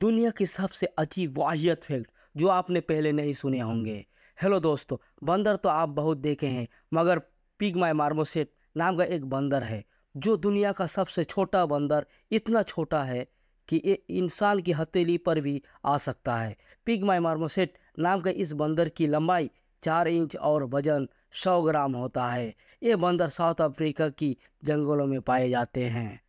दुनिया की सबसे अजीब वाहियत फैक्ट जो आपने पहले नहीं सुने होंगे। हेलो दोस्तों, बंदर तो आप बहुत देखे हैं, मगर पिग्मी मार्मोसेट नाम का एक बंदर है जो दुनिया का सबसे छोटा बंदर, इतना छोटा है कि ये इंसान की हथेली पर भी आ सकता है। पिग्मी मार्मोसेट नाम के इस बंदर की लंबाई 4 इंच और वजन 100 ग्राम होता है। ये बंदर साउथ अफ्रीका की जंगलों में पाए जाते हैं।